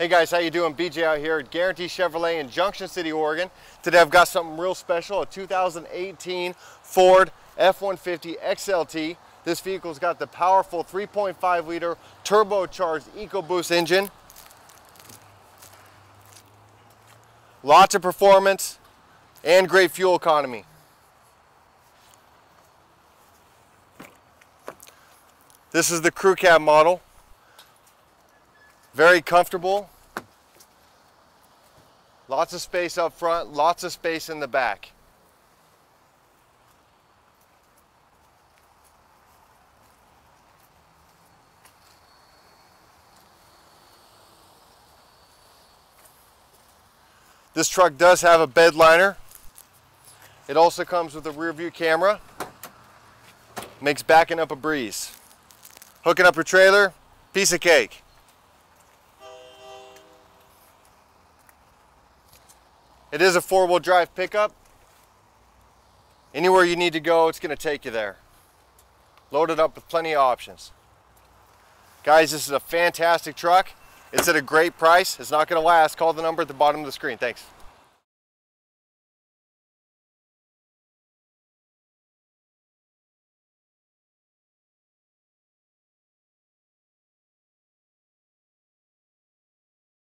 Hey guys, how you doing? BJ out here at Guaranty Chevrolet in Junction City, Oregon. Today I've got something real special, a 2018 Ford F-150 XLT. This vehicle's got the powerful 3.5 liter turbocharged EcoBoost engine. Lots of performance and great fuel economy. This is the crew cab model. Very comfortable, lots of space up front, lots of space in the back. This truck does have a bed liner. It also comes with a rear view camera, makes backing up a breeze. Hooking up your trailer, piece of cake. It is a four-wheel drive pickup. Anywhere you need to go, it's going to take you there. Loaded up with plenty of options. Guys, this is a fantastic truck. It's at a great price. It's not going to last. Call the number at the bottom of the screen. Thanks.